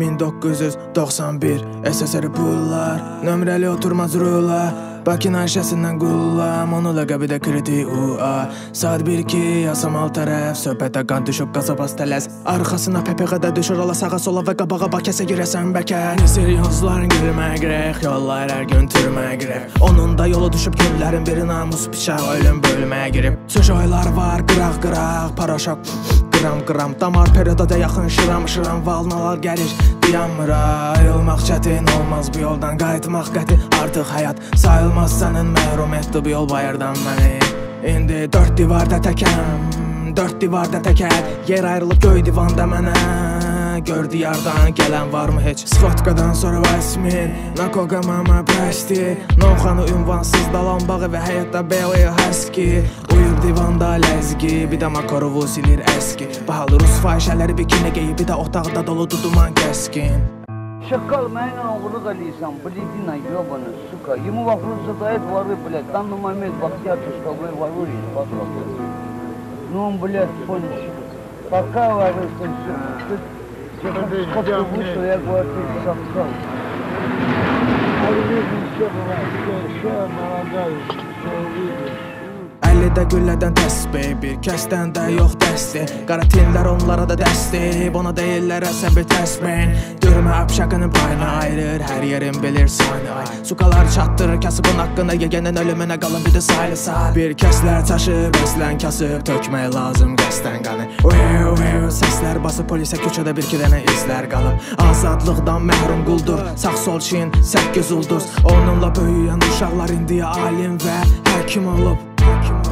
1991 SSR pullar, nömrəli oturmaz rula, Bakın Ayşəsindən qulla, monoloqa bir də kriti ua. Saat 1-2 yasamal tərəf, söhbətə qan düşüb qazabaz tələs. Arxasına PPQ-də düşür ala sağa sola və qabağa bakəsə girəsən bəkə. Seriozların gülmək rəx, yollar hər gün türmək rəx. Onun da yolu düşüb günlərin biri namus bıçaq, ölüm bölməyə girib. Söjoylar var qıraq-qıraq, paraşok qıram-qıram. Damar periodada yaxın şıram-şıram, valnalar gəlir. Yanmıra, ayılmaq çətin olmaz, bu yoldan qayıtmaq qəti. Artıq həyat sayılmaz sənin, məhrum etdi bu yol bayırdan məni. İndi dörd divarda təkəm, dörd divarda təkər. Yer ayrılıb göy divanda mənə, gör diyardan gələn varmı heç? Skotkadan sonra Weissmir, Nakoga mama presti. Novxanı ünvansız dalanbağı və həyatda Beo'ya həski. Uyur divanda ləzgi, bir də Makorov'u silir əski. Bahalı rus fahişələri bikini qeyib, bir də otaqda doludu duman kəskin. Şakal mənə oğurluq eləyirsən, blidina, yobana, suka. Yemu vafruzda dayət varı, blət, danlı moment, vaxtiyar çüşkabı varı, patlatı. Non, blət, polis, baka varı, suka. Şakal busu, ya qoyatı, şakal. Arıqı, şakal, şakal, maradar, şakal. Əllidə güllədən təsbih, bir kəsdən də yox dəsti. Qaratinlər onlara da dəsti, buna deyirlər əsəbi təsmin. Dürmə əpşəqinin payına ayrır, hər yerin bilir sanay. Sukalar çatdırır kasıbın haqqını, yegənin ölümünə qalın bir də saylı say. Bir kəslər çaşıb, əslən kasıb, tökmək lazım qəsdən qanı. Uyu, uyu, səslər basıb, polisə köçədə bir ki dənə izlər qalıb. Azadlıqdan məhrum quldur, sağ sol çin, sək göz ulduz. Onunla böyüyən uşaqlar indiyə alim və həkim olub.